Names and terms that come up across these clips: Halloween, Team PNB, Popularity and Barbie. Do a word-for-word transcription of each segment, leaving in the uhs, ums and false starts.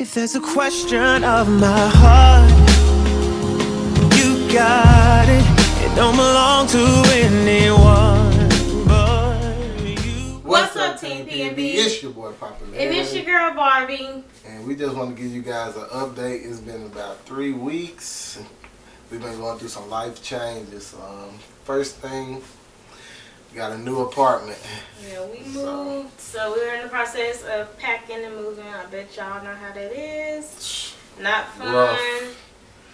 If there's a question of my heart, you got it. It don't belong to anyone but you. What's up, Team P N B? It's your boy Papa Larry. And it's your girl Barbie. And we just want to give you guys an update. It's been about three weeks. We've been going through some life changes. Um, first thing, we got a new apartment. Yeah, we moved. So, so we were in the process of packing and moving. I bet y'all know how that is. Not fun. Rough.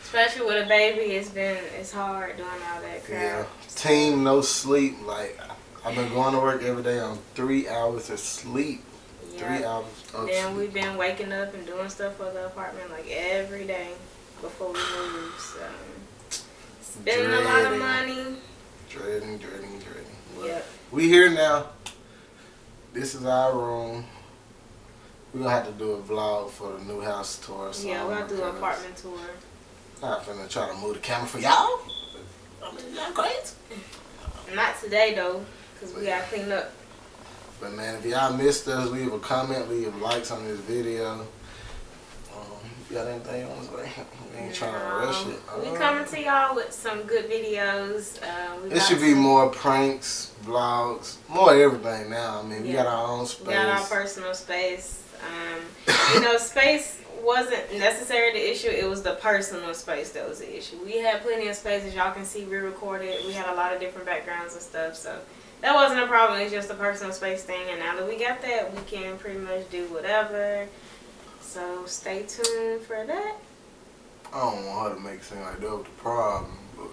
Especially with a baby, it's been it's hard doing all that crap. Yeah. So. Team no sleep. Like I've been going to work every day on three hours of sleep. Yeah. Three hours of then sleep. We've been waking up and doing stuff for the apartment like every day before we move. So spending dreading, a lot of money. Dreading, dreading, dreading. Yep. We here now. This is our room. We're gonna have to do a vlog for the new house tour. So yeah, we're gonna do an apartment tour. I'm not gonna try to move the camera for y'all. I mean, y'all crazy. Not today though, because we gotta clean up. But man, if y'all missed us, leave a comment, leave likes on this video. You got anything on this way? We ain't trying to rush it. Um, we coming to y'all with some good videos. Uh, we it should be more pranks, vlogs, more everything now. I mean, yeah. We got our own space. We got our personal space. Um, you know, space wasn't necessarily the issue. It was the personal space that was the issue. We had plenty of space. As y'all can see, we recorded. We had a lot of different backgrounds and stuff. So that wasn't a problem. It's just a personal space thing. And now that we got that, we can pretty much do whatever. So stay tuned for that. I don't want her to make it seem like that was the problem, but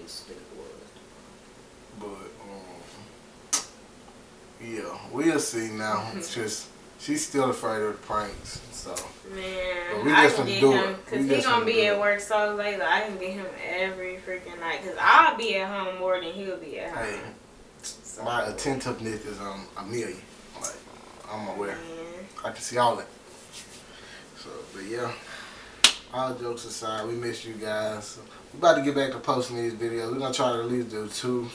yes, it was. But um, yeah, we'll see now. It's just she's still afraid of the pranks, so man, we just I can gonna get do him because he just gonna be at work so late. Like, I can get him every freaking night because I'll be at home more than he'll be at home. Hey, so. My attentiveness is um a million. Like I'm aware. Man. I can see all that. So, but yeah, all jokes aside, we miss you guys. We're about to get back to posting these videos. We're gonna try to at least do two,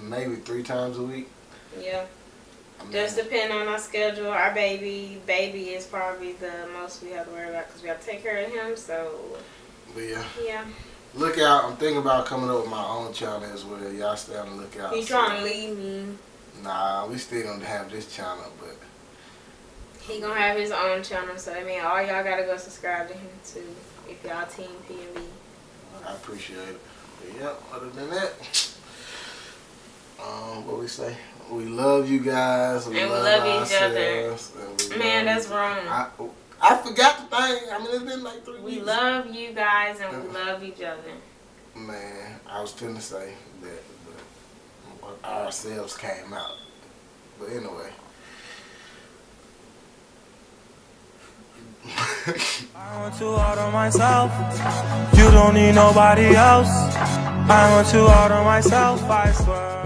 maybe three times a week. Yeah. I mean, just depending on our schedule. Our baby, baby is probably the most we have to worry about because we have to take care of him. So. But yeah. Yeah. Look out! I'm thinking about coming up with my own channel as well. Y'all stay on the lookout. You trying to leave me? Nah, we still gonna have this channel, but. He gonna have his own channel, so I mean, all y'all gotta go subscribe to him too, if y'all Team P N B. I appreciate it. But yeah, other than that, um, what we say? We love you guys. We and love we love each other. Man, that's wrong. I, I forgot the thing. I mean, it's been like three weeks. We love you guys and we love each other. Man, I was finna say that, but ourselves came out. But anyway. I want you out of myself. You don't need nobody else. I want you out of myself, I swear.